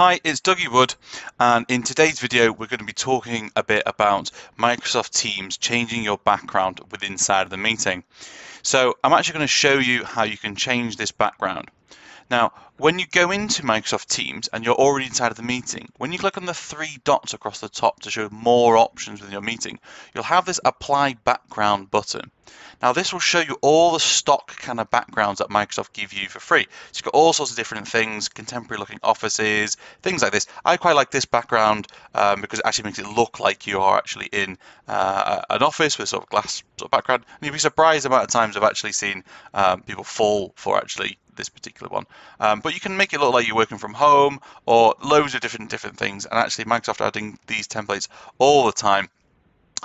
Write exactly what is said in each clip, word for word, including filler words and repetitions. Hi, it's Dougie Wood, and in today's video we're going to be talking a bit about Microsoft Teams changing your background within inside of the meeting. So I'm actually going to show you how you can change this background. Now, when you go into Microsoft Teams and you're already inside of the meeting, when you click on the three dots across the top to show more options within your meeting, you'll have this Apply Background button. Now, this will show you all the stock kind of backgrounds that Microsoft give you for free. So you've got all sorts of different things, contemporary looking offices, things like this. I quite like this background um, because it actually makes it look like you are actually in uh, an office with sort of glass sort of background. And you'd be surprised the amount of times I've actually seen um, people fall for actually this particular one. Um, but you can make it look like you're working from home or loads of different different things. And actually Microsoft are adding these templates all the time.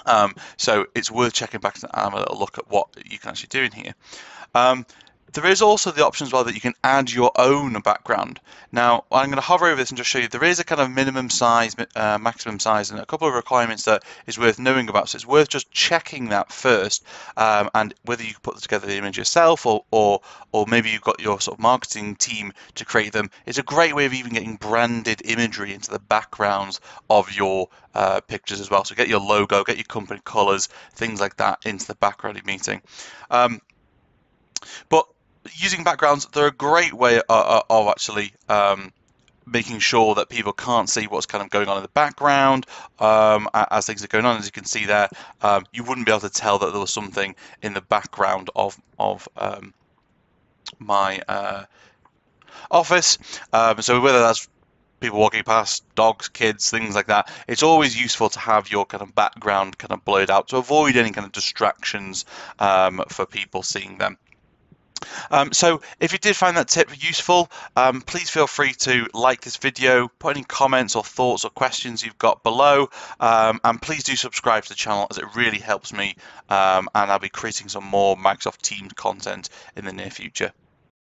Um, so it's worth checking back and have a little look at what you can actually do in here. Um, there is also the option as well that you can add your own background. Now, I'm going to hover over this and just show you there is a kind of minimum size, uh, maximum size, and a couple of requirements that is worth knowing about. So it's worth just checking that first, um, and whether you can put together the image yourself or, or or maybe you've got your sort of marketing team to create them. It's a great way of even getting branded imagery into the backgrounds of your uh, pictures as well. So get your logo, get your company colors, things like that into the background of your meeting. Um, but using backgrounds, they're a great way of, of actually um, making sure that people can't see what's kind of going on in the background um, as things are going on. As you can see there, um, you wouldn't be able to tell that there was something in the background of of um, my uh, office. Um, so whether that's people walking past, dogs, kids, things like that, it's always useful to have your kind of background kind of blurred out to avoid any kind of distractions um, for people seeing them. Um, so if you did find that tip useful, um, please feel free to like this video, put any comments or thoughts or questions you've got below, um, and please do subscribe to the channel as it really helps me, um, and I'll be creating some more Microsoft Teams content in the near future.